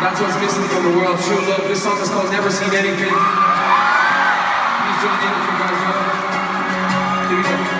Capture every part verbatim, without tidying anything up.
That's what's missing from the world, true love. This song is called Never Seen Anything. Please join in if you guys know. Here we go.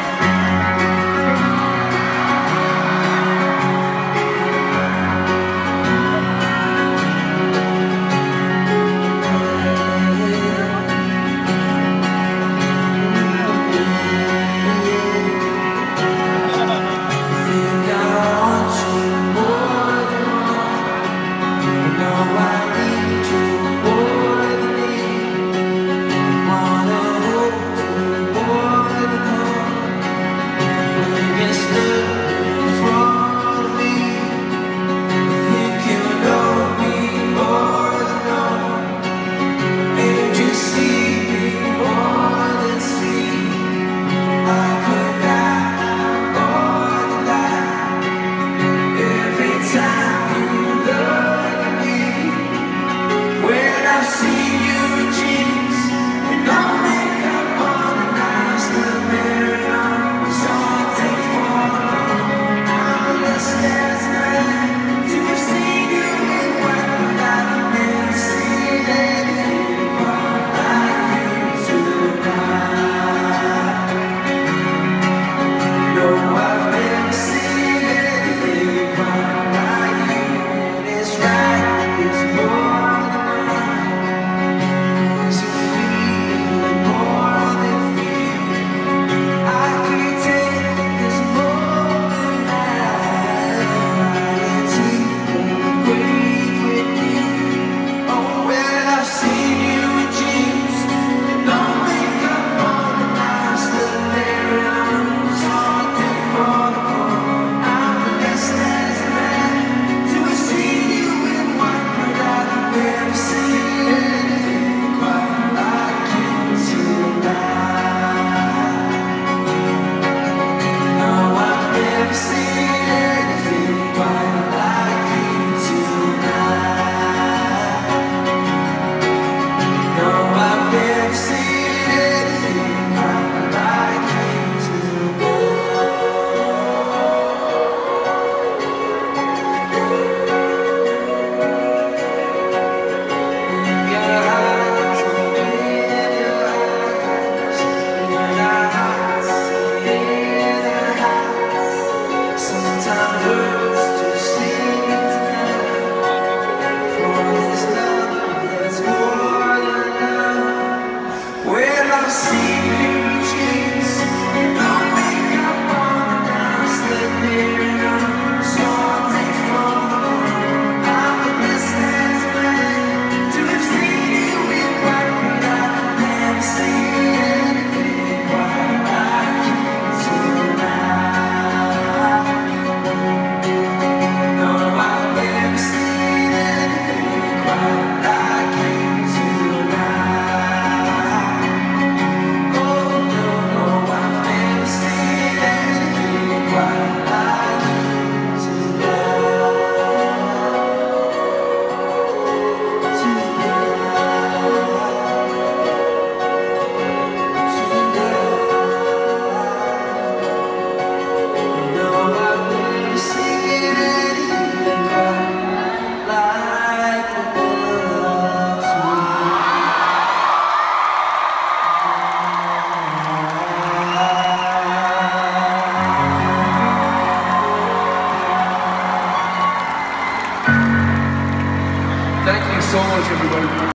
Thank you so much, everybody.